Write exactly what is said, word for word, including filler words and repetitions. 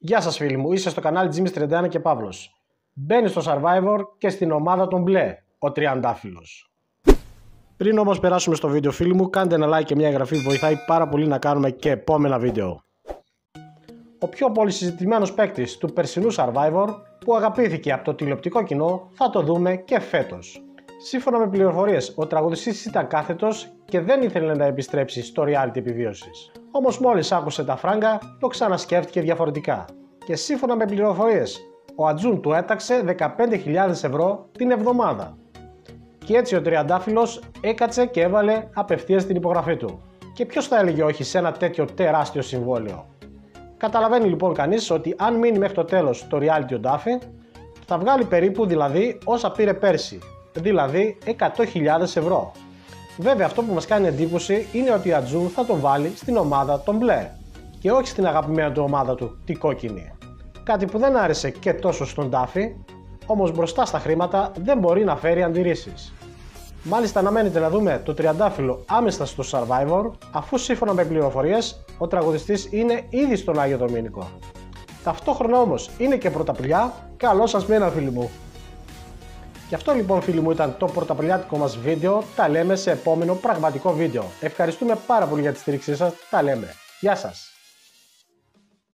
Γεια σας φίλοι μου, είσαι στο κανάλι Τζίμις τριάντα ένα και Παύλος. Μπαίνεις στο Survivor και στην ομάδα των μπλε, ο Τριαντάφυλλος. Πριν όμως περάσουμε στο βίντεο φίλοι μου, κάντε ένα like και μια εγγραφή, βοηθάει πάρα πολύ να κάνουμε και επόμενα βίντεο. Ο πιο πολυσυζητημένος παίκτης του περσινού Survivor, που αγαπήθηκε από το τηλεοπτικό κοινό, θα το δούμε και φέτος. Σύμφωνα με πληροφορίες, ο τραγουδιστής ήταν κάθετος και δεν ήθελε να επιστρέψει στο reality επιβίωσης. Όμως μόλις άκουσε τα φράγκα, το ξανασκέφτηκε διαφορετικά. Και σύμφωνα με πληροφορίες, ο Ατζούν του έταξε δεκαπέντε χιλιάδες ευρώ την εβδομάδα. Και έτσι ο Τριαντάφυλλος έκατσε και έβαλε απευθείας την υπογραφή του. Και ποιος θα έλεγε όχι σε ένα τέτοιο τεράστιο συμβόλαιο. Καταλαβαίνει λοιπόν κανείς ότι αν μείνει μέχρι το τέλος το reality ο Ντάφι, θα βγάλει περίπου δηλαδή όσα πήρε πέρσι. Δηλαδή εκατό χιλιάδες ευρώ. Βέβαια αυτό που μας κάνει εντύπωση είναι ότι η Ατζούν θα τον βάλει στην ομάδα των μπλε και όχι στην αγαπημένη του ομάδα του, τη κόκκινη. Κάτι που δεν άρεσε και τόσο στον Ντάφι, όμως μπροστά στα χρήματα δεν μπορεί να φέρει αντιρρήσεις. Μάλιστα αναμένεται να δούμε το Τριαντάφυλλο άμεσα στο Survivor, αφού σύμφωνα με πληροφορίες ο τραγουδιστής είναι ήδη στον Άγιο Δομήνικο. Ταυτόχρονα όμως είναι και πρωταπριλιά, καλώς σας μένα φίλοι μου. Γι' αυτό λοιπόν φίλοι μου ήταν το πρωταπριλιάτικο μας βίντεο, τα λέμε σε επόμενο πραγματικό βίντεο. Ευχαριστούμε πάρα πολύ για τη στήριξή σας, τα λέμε. Γεια σας!